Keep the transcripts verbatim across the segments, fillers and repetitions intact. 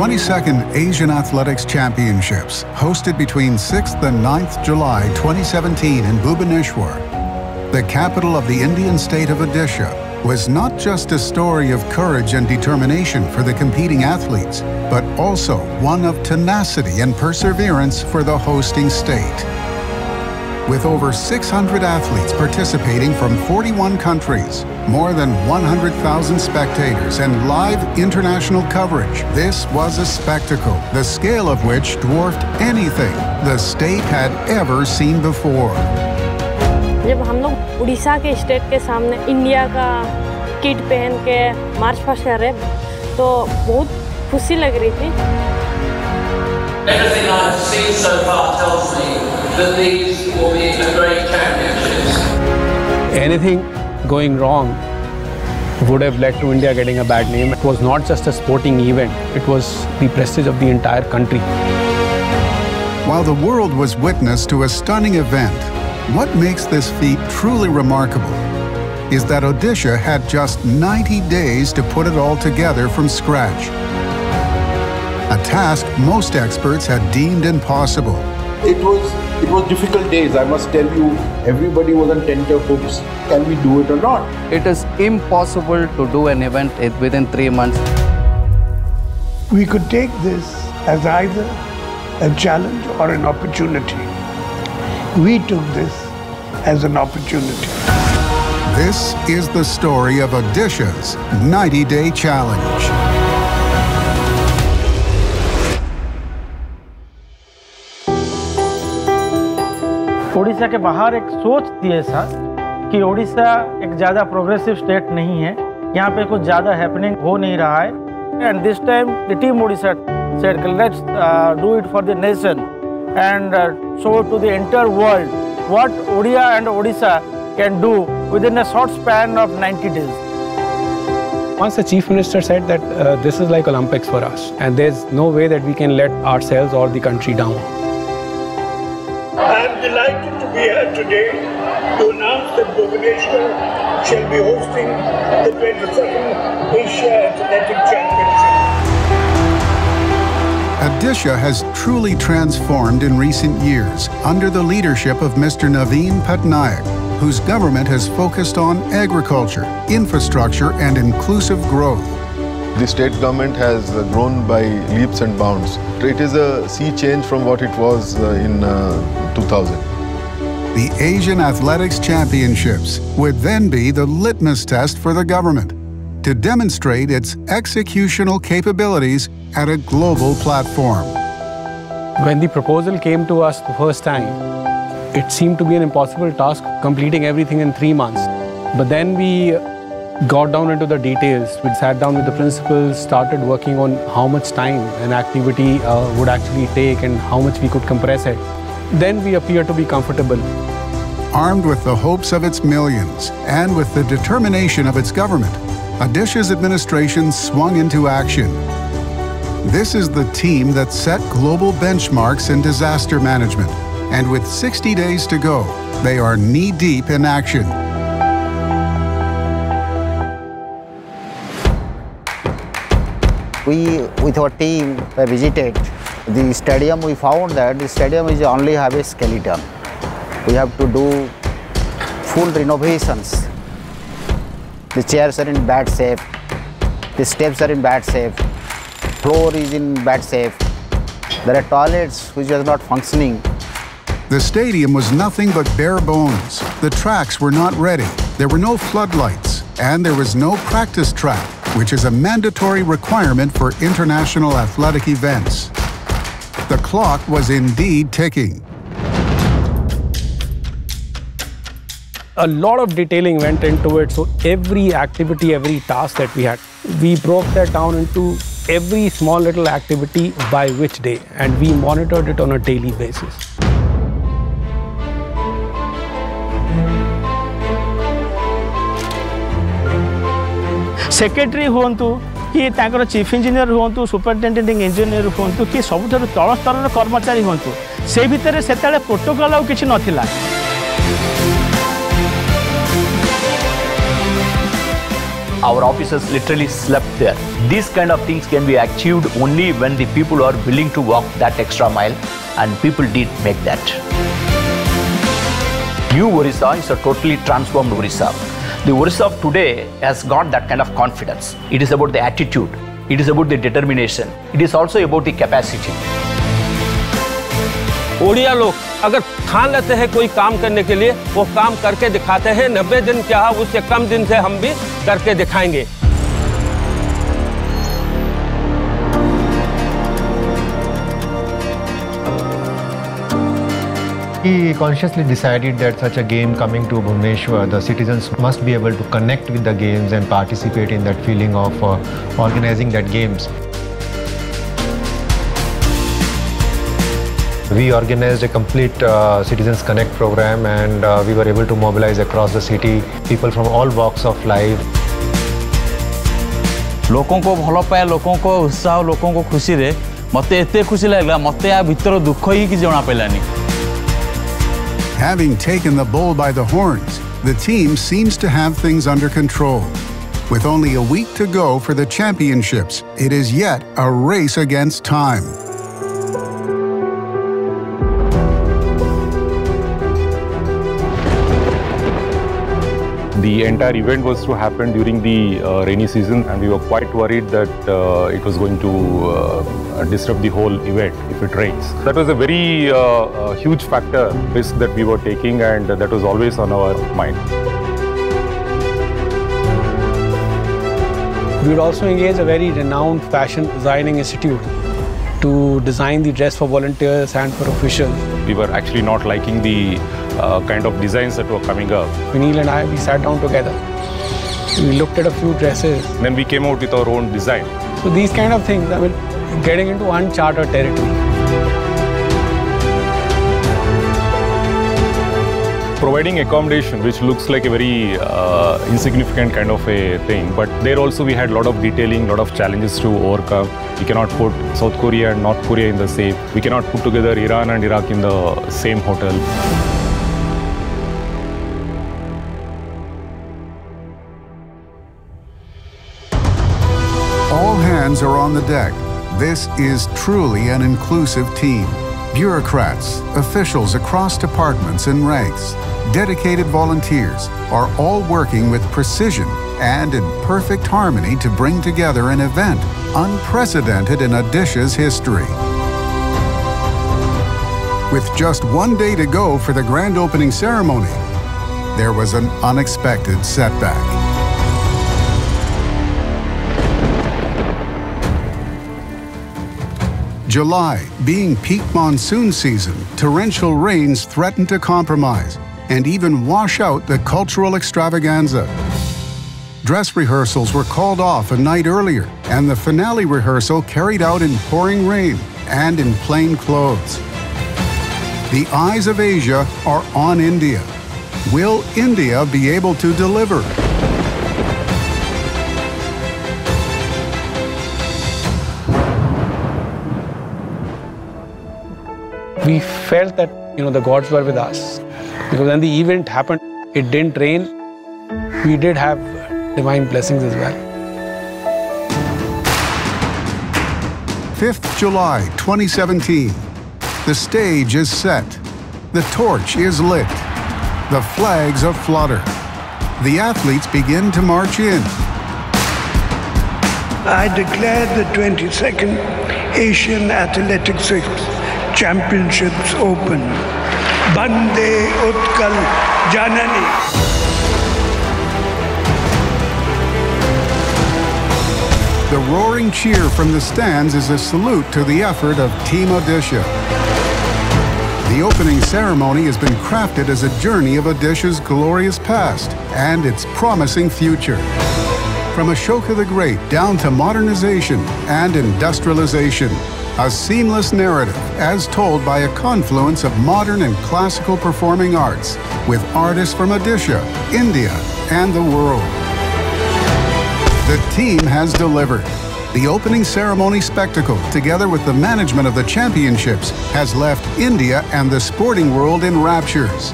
twenty-second Asian Athletics Championships, hosted between sixth and ninth July twenty seventeen in Bhubaneswar, the capital of the Indian state of Odisha, was not just a story of courage and determination for the competing athletes, but also one of tenacity and perseverance for the hosting state. With over six hundred athletes participating from forty-one countries, more than one hundred thousand spectators, and live international coverage, this was a spectacle, the scale of which dwarfed anything the state had ever seen before. जब हम लोग उड़ीसा के state के सामने India का kit पहन के march past कर रहे तो बहुत खुशी लग रही थी। Anything going wrong would have led to India getting a bad name. It was not just a sporting event, it was the prestige of the entire country. While the world was witness to a stunning event, what makes this feat truly remarkable is that Odisha had just ninety days to put it all together from scratch, a task most experts had deemed impossible. It was, it was difficult days, I must tell you. Everybody was on tenterhooks. Can we do it or not? It is impossible to do an event within three months. We could take this as either a challenge or an opportunity. We took this as an opportunity. This is the story of Odisha's ninety-day challenge. Odisha के बाहर एक सोच थी ऐसा कि ओडिशा एक ज़्यादा progressive state नहीं है, यहाँ पे कुछ ज़्यादा हैपनिंग हो नहीं रहा है. And this time the team Odisha said, let's uh, do it for the nation. And uh, show to the entire world what Odia and Odisha can do within a short span of ninety days. Once the Chief Minister said that uh, this is like Olympics for us and there's no way that we can let ourselves or the country down. I am delighted to be here today to announce that Bhubaneswar shall be hosting the twenty-second Asia Athletics Championships. Odisha has truly transformed in recent years under the leadership of Mister Naveen Patnaik, whose government has focused on agriculture, infrastructure, and inclusive growth. The state government has grown by leaps and bounds. It is a sea change from what it was in uh, two thousand. The Asian Athletics Championships would then be the litmus test for the government to demonstrate its executional capabilities at a global platform. When the proposal came to us the first time, it seemed to be an impossible task, completing everything in three months. But then we got down into the details. We sat down with the principals, started working on how much time an activity uh, would actually take and how much we could compress it. Then we appeared to be comfortable. Armed with the hopes of its millions and with the determination of its government, Odisha's administration swung into action. This is the team that set global benchmarks in disaster management, and with sixty days to go, they are knee-deep in action. We, with our team, visited the stadium. We found that the stadium is only have a skeleton. We have to do full renovations. The chairs are in bad shape, the steps are in bad shape, floor is in bad shape, there are toilets which are not functioning. The stadium was nothing but bare bones. The tracks were not ready, there were no floodlights, and there was no practice track, which is a mandatory requirement for international athletic events. The clock was indeed ticking. A lot of detailing went into it, so every activity, every task that we had, we broke that down into every small little activity by which day, and we monitored it on a daily basis. Secretary hontu ki tankara chief engineer hontu, superintending engineer hontu ki sabutharu tala starar karmachari hontu, sei bhitare setale protocol au kichi nathila. Our officers literally slept there. These kind of things can be achieved only when the people are willing to walk that extra mile, and people did make that. New Odisha is a totally transformed Odisha. The Odisha of today has got that kind of confidence. It is about the attitude. It is about the determination. It is also about the capacity. Odia लोग अगर ठान लेते हैं कोई काम करने के लिए, वो काम करके दिखाते हैं। नब्बे दिन क्या है, उससे कम दिन से हम भी करके दिखाएंगे। He consciously decided that such a game coming to Bhubaneswar, the citizens must be able to connect with the games and participate in that feeling of uh, organizing that games. We organized a complete uh, Citizens Connect program, and uh, we were able to mobilize across the city people from all walks of life. लोगों को भला पाया, लोगों को उत्साह, लोगों को खुशी रे। मते इतने खुशी लगला, मते आ भीतर दुख ही की जना पेलानी. Having taken the bull by the horns, the team seems to have things under control. With only a week to go for the championships, it is yet a race against time. The entire event was to happen during the uh, rainy season, and we were quite worried that uh, it was going to uh, disrupt the whole event if it rains. That was a very uh, uh, huge factor, risk that we were taking, and that was always on our mind. We would also engage a very renowned fashion designing institute to design the dress for volunteers and for officials. We were actually not liking the uh, kind of designs that were coming up. Vinil and I, we sat down together. We looked at a few dresses. And then we came out with our own design. So these kind of things, I mean, getting into uncharted territory. Providing accommodation, which looks like a very uh, insignificant kind of a thing, but there also we had a lot of detailing, lot of challenges to overcome. We cannot put South Korea and North Korea in the same. We cannot put together Iran and Iraq in the same hotel. All hands are on the deck. This is truly an inclusive team. Bureaucrats, officials across departments and ranks, dedicated volunteers are all working with precision and in perfect harmony to bring together an event unprecedented in Odisha's history. With just one day to go for the grand opening ceremony, there was an unexpected setback. July, being peak monsoon season, torrential rains threatened to compromise and even wash out the cultural extravaganza. Dress rehearsals were called off a night earlier, and the finale rehearsal carried out in pouring rain and in plain clothes. The eyes of Asia are on India. Will India be able to deliver? We felt that, you know, the gods were with us, because when the event happened, it didn't rain. We did have divine blessings as well. fifth July twenty seventeen. The stage is set. The torch is lit. The flags are flutter. The athletes begin to march in. I declare the twenty-second Asian Athletics Championships open. Bande Utkal Janani. The roaring cheer from the stands is a salute to the effort of Team Odisha. The opening ceremony has been crafted as a journey of Odisha's glorious past and its promising future. From Ashoka the Great down to modernization and industrialization. A seamless narrative as told by a confluence of modern and classical performing arts with artists from Odisha, India, and the world. The team has delivered. The opening ceremony spectacle, together with the management of the championships, has left India and the sporting world in raptures.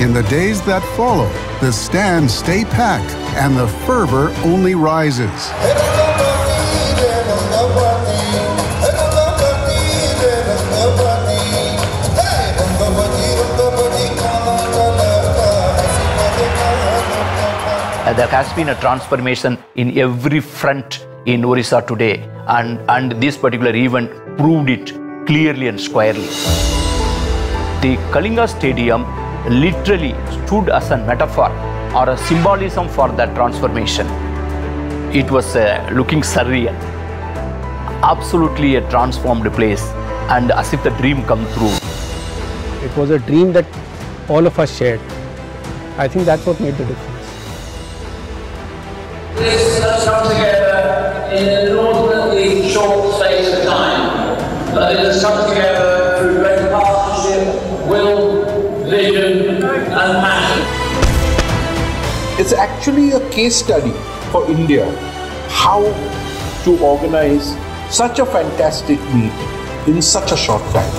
In the days that follow, the stands stay packed and the fervor only rises. There has been a transformation in every front in Odisha today, and, and this particular event proved it clearly and squarely. The Kalinga Stadium literally stood as a metaphor or a symbolism for that transformation. It was uh, looking surreal, absolutely a transformed place, and as if the dream come true. It was a dream that all of us shared. I think that's what made the difference. This has come together in an enormously short space of time, but it has come together through great partnership, will, vision, and passion. It's actually a case study for India, how to organize such a fantastic meet in such a short time.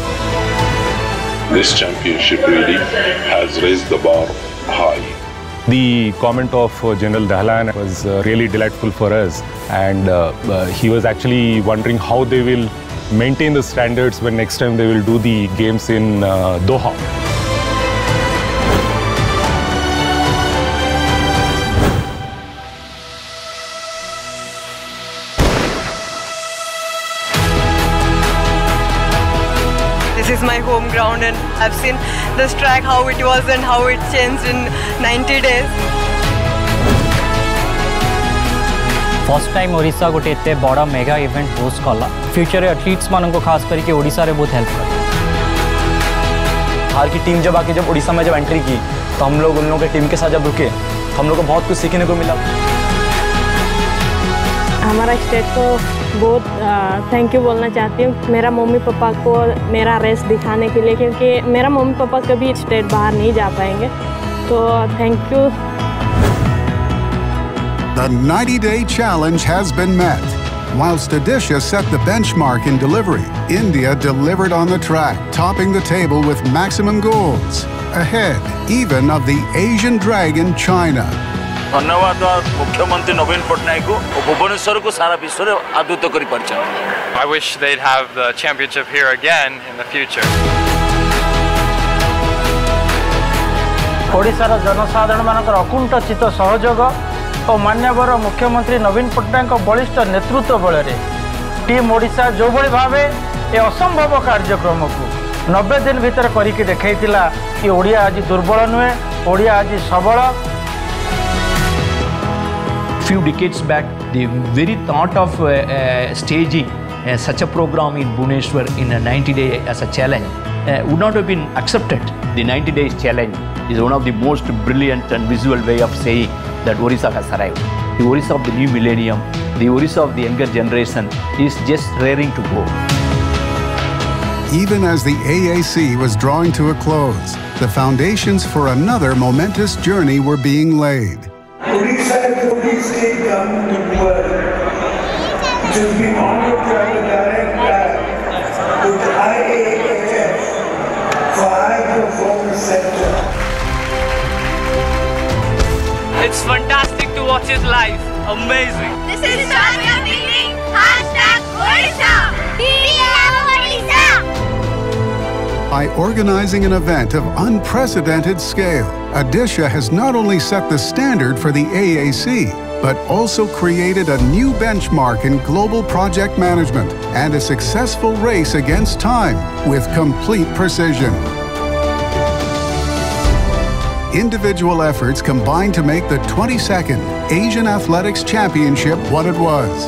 This championship really has raised the bar high. The comment of General Dahlan was really delightful for us, and uh, uh, he was actually wondering how they will maintain the standards when next time they will do the games in uh, Doha. This is my home ground, and I've seen this track, how it was and how it changed in ninety days. First time Odisha got a bada mega event host kala. Future athletes manon ko khas karke Odisha re bahut help kara. Har ki team jab aake jab Odisha mein jab entry ki, to hum log un log ke team ke sath jab ruke, to hum log ko bahut kuch seekhne ko mila. हमारा state को बहुत thank you बोलना चाहती हूँ मेरा mummy papa को मेरा race दिखाने के लिए, क्योंकि मेरा मम्मी पापा कभी स्टेट बाहर नहीं जा पाएंगे, तो thank you. The ninety-day challenge has been met. Whilst Odisha set the benchmark in delivery, India delivered on the track, topping the table with maximum goals, ahead even of the Asian dragon China. I wish they'd have the championship here again in the future. Odisha जनसाधारण मानकर अकुंठ चित सहयोग और माननीय मुख्यमंत्री नवीन पटनायक बलिष्ठ नेतृत्व बल रे टीम ओडिशा जो भली भावे ए असंभव कार्यक्रम को नब्बे दिन भीतर करके देखैतिला कि ओडिया आज दुर्बल नय, ओडिया आज सबल। Few decades back, the very thought of uh, uh, staging uh, such a program in Bhubaneswar in a ninety day as a challenge uh, would not have been accepted. The ninety days challenge is one of the most brilliant and visual way of saying that Odisha has arrived. The Odisha of the new millennium, the Odisha of the younger generation is just raring to go. Even as the A A C was drawing to a close, the foundations for another momentous journey were being laid. Come to work. Just be honored to have a direct path with I A A F for High Performance Center. It's fantastic to watch his life. Amazing. This is Shania meeting. Hashtag Odisha. D L Odisha. By organizing an event of unprecedented scale, Odisha has not only set the standard for the A A C, but also created a new benchmark in global project management and a successful race against time with complete precision. Individual efforts combined to make the twenty-second Asian Athletics Championship what it was,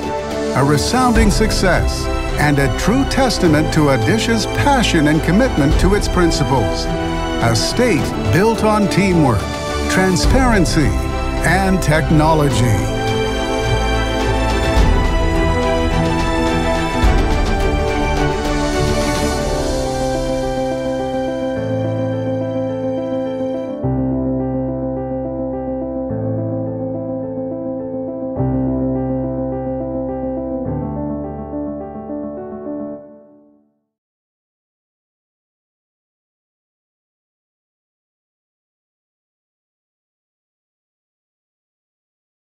a resounding success and a true testament to Odisha's passion and commitment to its principles, a state built on teamwork, transparency, and technology.